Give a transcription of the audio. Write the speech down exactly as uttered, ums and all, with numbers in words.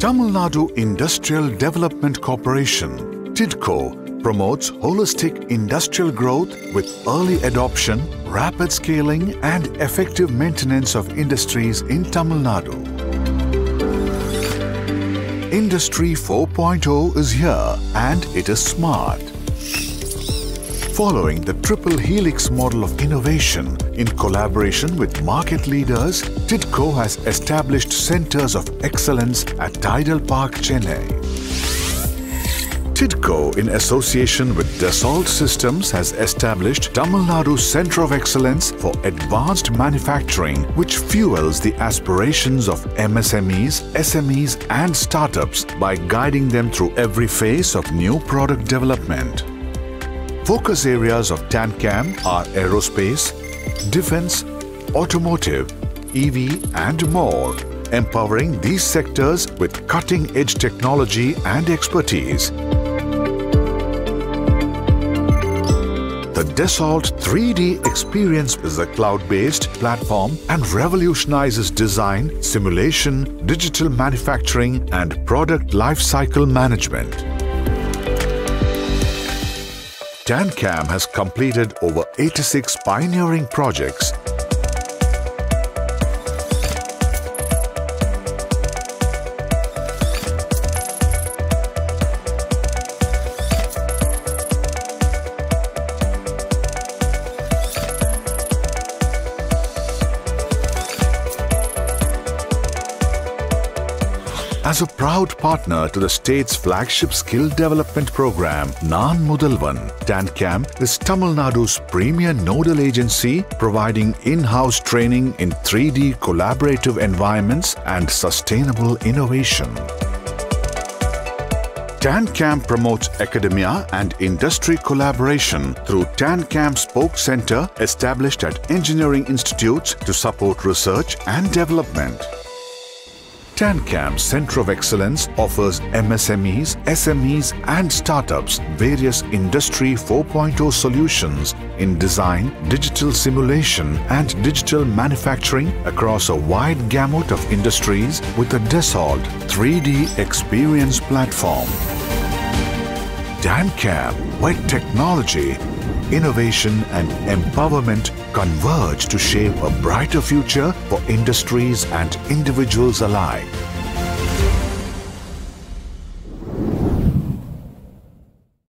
Tamil Nadu Industrial Development Corporation, TIDCO, promotes holistic industrial growth with early adoption, rapid scaling and effective maintenance of industries in Tamil Nadu. Industry four point oh is here and it is smart. Following the triple helix model of innovation, in collaboration with market leaders, TIDCO has established centers of excellence at Tidal Park, Chennai. TIDCO, in association with Dassault Systems, has established Tamil Nadu Centre of Excellence for Advanced Manufacturing, which fuels the aspirations of M S M Es, S M Es and startups by guiding them through every phase of new product development. Focus areas of TanCam are aerospace, defense, automotive, E V and more, empowering these sectors with cutting-edge technology and expertise. The Dassault three D Experience is a cloud-based platform and revolutionizes design, simulation, digital manufacturing and product lifecycle management. TanCam has completed over eighty-six pioneering projects. As a proud partner to the state's flagship skill development program, Naan Mudalvan, TanCam is Tamil Nadu's premier nodal agency providing in-house training in three D collaborative environments and sustainable innovation. TanCam promotes academia and industry collaboration through TanCam Spoke Center established at engineering institutes to support research and development. TanCam Centre of Excellence offers M S M Es, S M Es and startups various Industry four point oh solutions in design, digital simulation and digital manufacturing across a wide gamut of industries with the Dassault three D Experience platform. TanCam, where technology, innovation and empowerment converge to shape a brighter future for industries and individuals alike.